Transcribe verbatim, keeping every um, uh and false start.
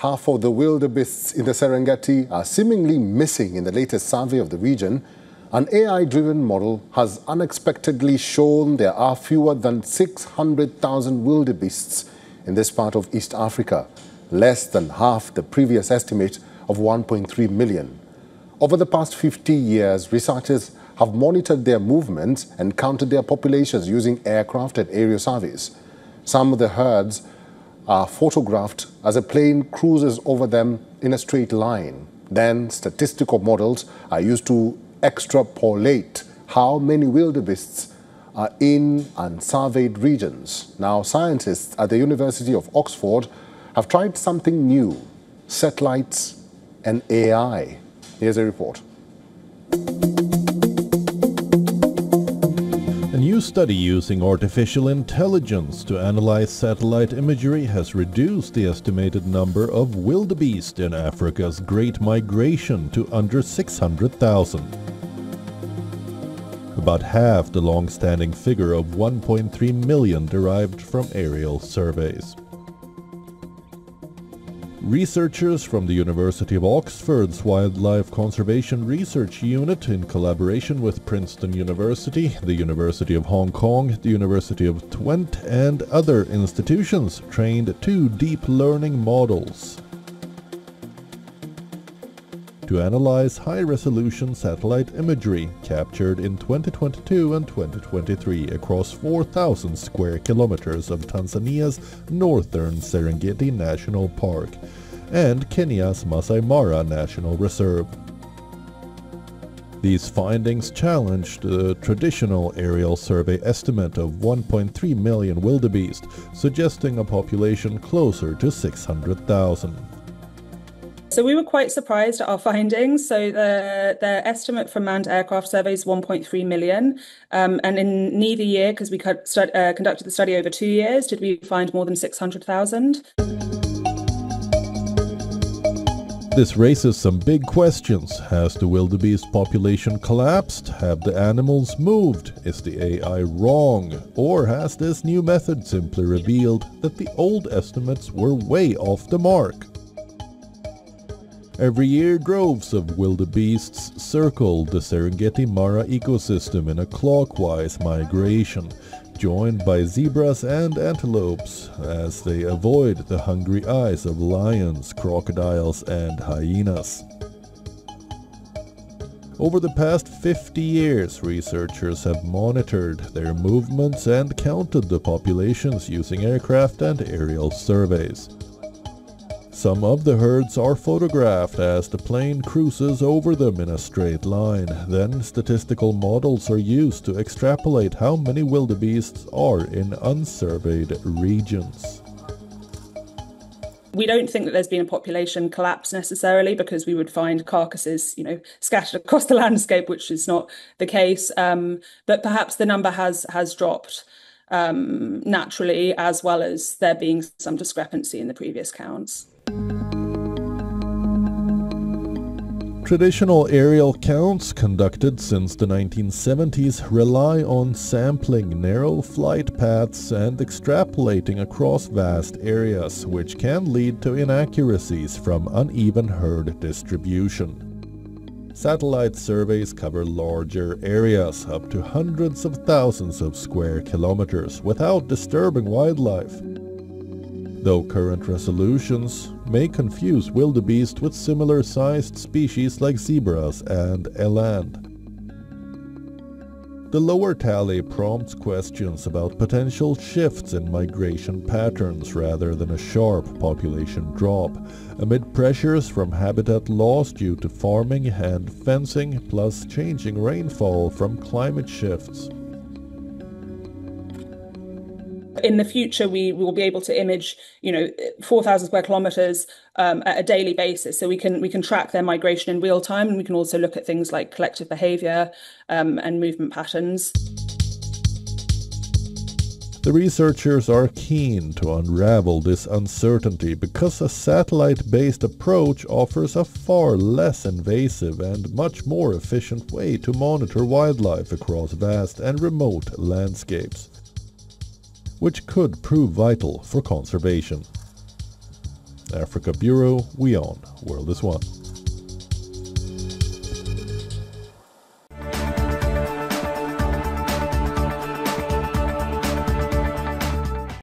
Half of the wildebeests in the Serengeti are seemingly missing in the latest survey of the region. An A I-driven model has unexpectedly shown there are fewer than six hundred thousand wildebeests in this part of East Africa, less than half the previous estimate of one point three million. Over the past fifty years, researchers have monitored their movements and counted their populations using aircraft and aerial surveys. Some of the herds are photographed as a plane cruises over them in a straight line. Then statistical models are used to extrapolate how many wildebeests are in unsurveyed regions. Now, scientists at the University of Oxford have tried something new: satellites and A I. Here's a report. A new study using artificial intelligence to analyze satellite imagery has reduced the estimated number of wildebeest in Africa's Great Migration to under six hundred thousand. About half the long-standing figure of one point three million derived from aerial surveys. Researchers from the University of Oxford's Wildlife Conservation Research Unit, in collaboration with Princeton University, the University of Hong Kong, the University of Twente and other institutions, trained two deep learning models to analyze high-resolution satellite imagery captured in twenty twenty-two and twenty twenty-three across four thousand square kilometers of Tanzania's northern Serengeti National Park and Kenya's Maasai Mara National Reserve. These findings challenged the traditional aerial survey estimate of one point three million wildebeest, suggesting a population closer to six hundred thousand. So we were quite surprised at our findings. So the, the estimate from manned aircraft surveys is one point three million. Um, and in neither year, because we stud, uh, conducted the study over two years, did we find more than six hundred thousand. This raises some big questions. Has the wildebeest population collapsed? Have the animals moved? Is the A I wrong? Or has this new method simply revealed that the old estimates were way off the mark? Every year, droves of wildebeests circle the Serengeti Mara ecosystem in a clockwise migration, joined by zebras and antelopes as they avoid the hungry eyes of lions, crocodiles and hyenas. Over the past fifty years, researchers have monitored their movements and counted the populations using aircraft and aerial surveys. Some of the herds are photographed as the plane cruises over them in a straight line. Then statistical models are used to extrapolate how many wildebeests are in unsurveyed regions. We don't think that there's been a population collapse necessarily, because we would find carcasses, you know, scattered across the landscape, which is not the case. Um, but perhaps the number has has dropped um, naturally, as well as there being some discrepancy in the previous counts. Traditional aerial counts conducted since the nineteen seventies rely on sampling narrow flight paths and extrapolating across vast areas, which can lead to inaccuracies from uneven herd distribution. Satellite surveys cover larger areas, up to hundreds of thousands of square kilometers, without disturbing wildlife. Though current resolutions may confuse wildebeest with similar-sized species like zebras and eland. The lower tally prompts questions about potential shifts in migration patterns rather than a sharp population drop, amid pressures from habitat loss due to farming and fencing, plus changing rainfall from climate shifts. In the future, we will be able to image, you know, four thousand square kilometres um, at a daily basis. So we can we can track their migration in real time, and we can also look at things like collective behaviour um, and movement patterns. The researchers are keen to unravel this uncertainty because a satellite-based approach offers a far less invasive and much more efficient way to monitor wildlife across vast and remote landscapes, which could prove vital for conservation. Africa Bureau, WION, World is One.